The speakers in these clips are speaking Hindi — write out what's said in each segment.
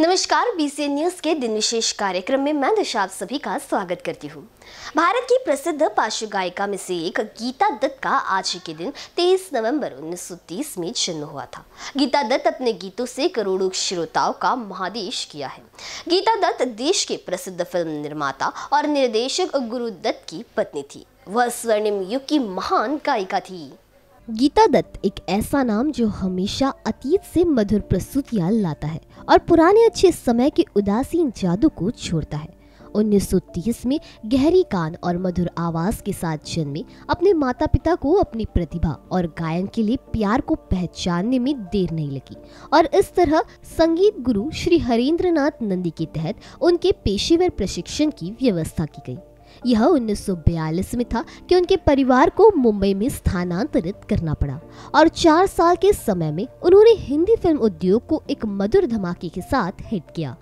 नमस्कार, बीसीएन न्यूज के दिन विशेष कार्यक्रम में मैं दिशा आप सभी का स्वागत करती हूँ। भारत की प्रसिद्ध पार्श्व गायिका में से एक गीता दत्त का आज ही के दिन 23 नवंबर 1930 में जन्म हुआ था। गीता दत्त अपने गीतों से करोड़ों श्रोताओं का महादेश किया है। गीता दत्त देश के प्रसिद्ध फिल्म निर्माता और निर्देशक गुरु दत्त की पत्नी थी। वह स्वर्णिम युग की महान गायिका थी। गीता दत्त एक ऐसा नाम जो हमेशा अतीत से मधुर प्रस्तुतियां लाता है और पुराने अच्छे समय के उदासीन जादू को छोड़ता है। 1930 में गहरी कान और मधुर आवाज के साथ जन्मे, अपने माता पिता को अपनी प्रतिभा और गायन के लिए प्यार को पहचानने में देर नहीं लगी और इस तरह संगीत गुरु श्री हरेंद्रनाथ नंदी के तहत उनके पेशेवर प्रशिक्षण की व्यवस्था की गई। यह 1942 में था कि उनके परिवार को मुंबई में स्थानांतरित करना पड़ा और 4 साल के समय में उन्होंने हिंदी फिल्म उद्योग को एक मधुर धमाके के साथ हिट किया।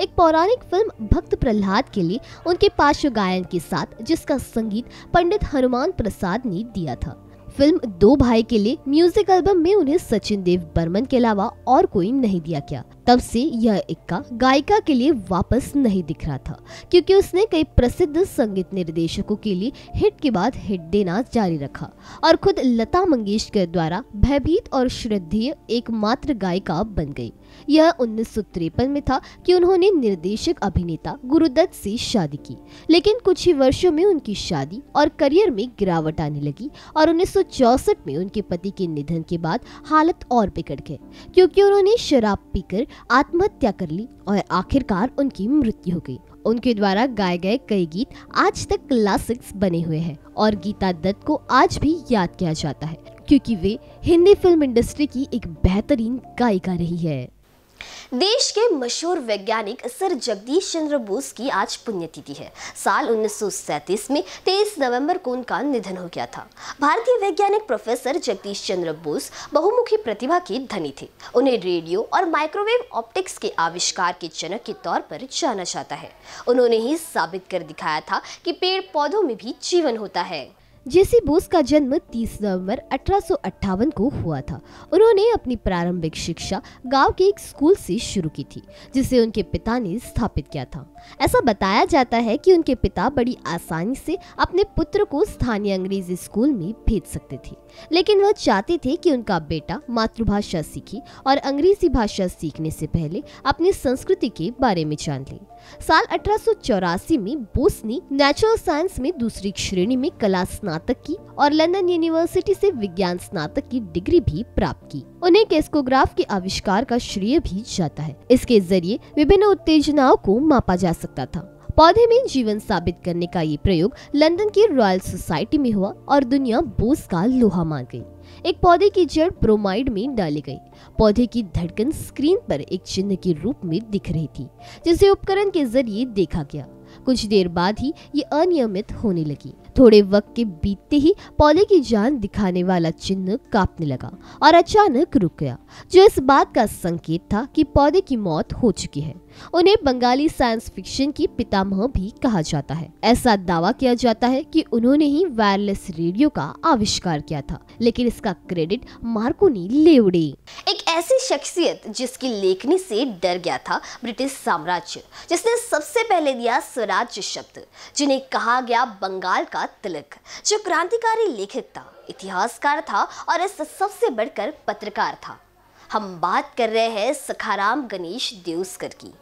एक पौराणिक फिल्म भक्त प्रहलाद के लिए उनके पार्श्व गायन के साथ, जिसका संगीत पंडित हनुमान प्रसाद ने दिया था। फिल्म दो भाई के लिए म्यूजिक एल्बम में उन्हें सचिन देव बर्मन के अलावा और कोई नहीं दिया गया। तब से यह इक्का गायिका के लिए वापस नहीं दिख रहा था, क्योंकि उसने कई प्रसिद्ध संगीत निर्देशकों के लिए हिट के बाद हिट देना जारी रखा और खुद लता मंगेशकर द्वारा भयभीत और श्रद्धेय एकमात्र गायिका बन गई। यह 1953 में था कि उन्होंने निर्देशक अभिनेता गुरु दत्त से शादी की, लेकिन कुछ ही वर्षों में उनकी शादी और करियर में गिरावट आने लगी और 1964 में उनके पति के निधन के बाद हालत और बिगड़ गई, क्योंकि उन्होंने शराब पीकर आत्महत्या कर ली और आखिरकार उनकी मृत्यु हो गई। उनके द्वारा गाए गए कई गीत आज तक क्लासिक्स बने हुए हैं और गीता दत्त को आज भी याद किया जाता है, क्योंकि वे हिंदी फिल्म इंडस्ट्री की एक बेहतरीन गायिका रही है। देश के मशहूर वैज्ञानिक सर जगदीश चंद्र बोस की आज पुण्यतिथि है। साल 1937 में 23 नवंबर को उनका निधन हो गया था। भारतीय वैज्ञानिक प्रोफेसर जगदीश चंद्र बोस बहुमुखी प्रतिभा के धनी थे। उन्हें रेडियो और माइक्रोवेव ऑप्टिक्स के आविष्कार के जनक के तौर पर जाना जाता है। उन्होंने ही साबित कर दिखाया था कि पेड़ पौधों में भी जीवन होता है। जेसी बोस का जन्म 30 नवंबर 1858 को हुआ था। उन्होंने अपनी प्रारंभिक शिक्षा गांव के एक स्कूल से शुरू की थी, जिसे उनके पिता ने स्थापित किया था। ऐसा बताया जाता है कि उनके पिता बड़ी आसानी से अपने पुत्र को स्थानीय अंग्रेजी स्कूल में भेज सकते थे, लेकिन वह चाहते थे कि उनका बेटा मातृभाषा सीखे और अंग्रेजी भाषा सीखने से पहले अपनी संस्कृति के बारे में जान ले। साल 1884 में बोस ने नेचुरल साइंस में दूसरी श्रेणी में कला स्नातक की और लंदन यूनिवर्सिटी से विज्ञान स्नातक की डिग्री भी प्राप्त की। उन्हें कैस्कोग्राफ के आविष्कार का श्रेय भी जाता है। इसके जरिए विभिन्न उत्तेजनाओं को मापा जा सकता था। पौधे में जीवन साबित करने का ये प्रयोग लंदन की रॉयल सोसाइटी में हुआ और दुनिया बोस का लोहा मान गई। एक पौधे की जड़ ब्रोमाइड में डाली गई। पौधे की धड़कन स्क्रीन पर एक चिन्ह के रूप में दिख रही थी, जिसे उपकरण के जरिए देखा गया। कुछ देर बाद ही ये अनियमित होने लगी। थोड़े वक्त के बीतते ही पौधे की जान दिखाने वाला चिन्ह कांपने लगा और अचानक रुक गया, जो इस बात का संकेत था कि पौधे की मौत हो चुकी है। उन्हें बंगाली साइंस फिक्शन की पितामह भी कहा जाता है। ऐसा दावा किया जाता है कि उन्होंने ही वायरलेस रेडियो का आविष्कार किया था, लेकिन इसका क्रेडिट मार्कोनी ले उड़े। एक ऐसी शख्सियत जिसकी लेखनी से डर गया था ब्रिटिश साम्राज्य, जिसने सबसे पहले दिया स्वराज्य शब्द, जिन्हें कहा गया बंगाल का तिलक, जो क्रांतिकारी लेखक था, इतिहासकार था और इस सबसे बढ़कर पत्रकार था। हम बात कर रहे हैं सखाराम गणेश देउस्कर की।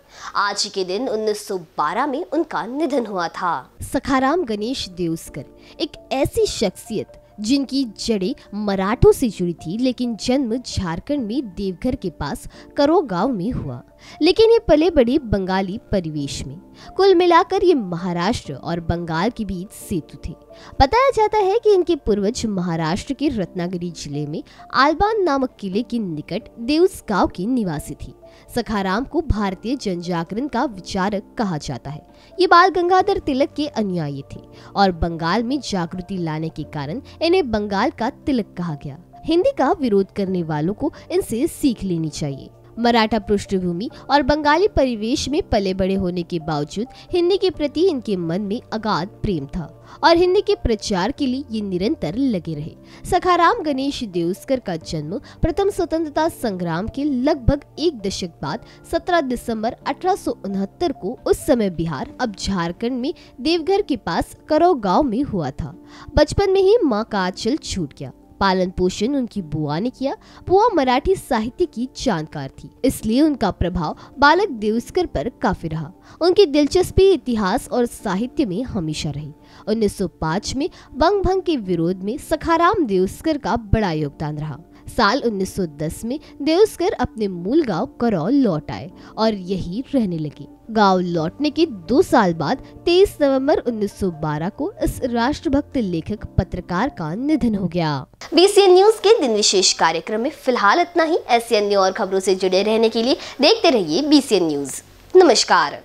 आज के दिन 1912 में उनका निधन हुआ था। सखाराम गणेश देउस्कर एक ऐसी शख्सियत जिनकी जड़ें मराठों से जुड़ी थी, लेकिन जन्म झारखंड में देवघर के पास करो गांव में हुआ, लेकिन ये पले बड़े बंगाली परिवेश में। कुल मिलाकर ये महाराष्ट्र और बंगाल के बीच सेतु थे। बताया जाता है कि इनके पूर्वज महाराष्ट्र के रत्नागिरी जिले में आलबान नामक किले के निकट देउस गांव के निवासी थी। सखाराम को भारतीय जनजागरण का विचारक कहा जाता है। ये बाल गंगाधर तिलक के अनुयायी थे और बंगाल में जागृति लाने के कारण इन्हें बंगाल का तिलक कहा गया। हिंदी का विरोध करने वालों को इनसे सीख लेनी चाहिए। मराठा पृष्ठभूमि और बंगाली परिवेश में पले बड़े होने के बावजूद हिंदी के प्रति इनके मन में अगाध प्रेम था और हिंदी के प्रचार के लिए ये निरंतर लगे रहे। सखाराम गणेश देउस्कर का जन्म प्रथम स्वतंत्रता संग्राम के लगभग एक दशक बाद 17 दिसंबर 1869 को उस समय बिहार अब झारखंड में देवघर के पास करौ गाँव में हुआ था। बचपन में ही माँ का आंचल छूट गया। पालन पोषण उनकी बुआ ने किया। बुआ मराठी साहित्य की जानकार थी, इसलिए उनका प्रभाव बालक देउस्कर पर काफी रहा। उनकी दिलचस्पी इतिहास और साहित्य में हमेशा रही। 1905 में बंग भंग के विरोध में सखाराम देउस्कर का बड़ा योगदान रहा। साल 1910 में देउस्कर अपने मूल गांव करौ लौट आए और यही रहने लगे। गांव लौटने के 2 साल बाद 23 नवंबर 1912 को इस राष्ट्रभक्त लेखक पत्रकार का निधन हो गया। बीसीएन न्यूज के दिन विशेष कार्यक्रम में फिलहाल इतना ही। ऐसी अन्य और खबरों से जुड़े रहने के लिए देखते रहिए बीसीएन न्यूज। नमस्कार।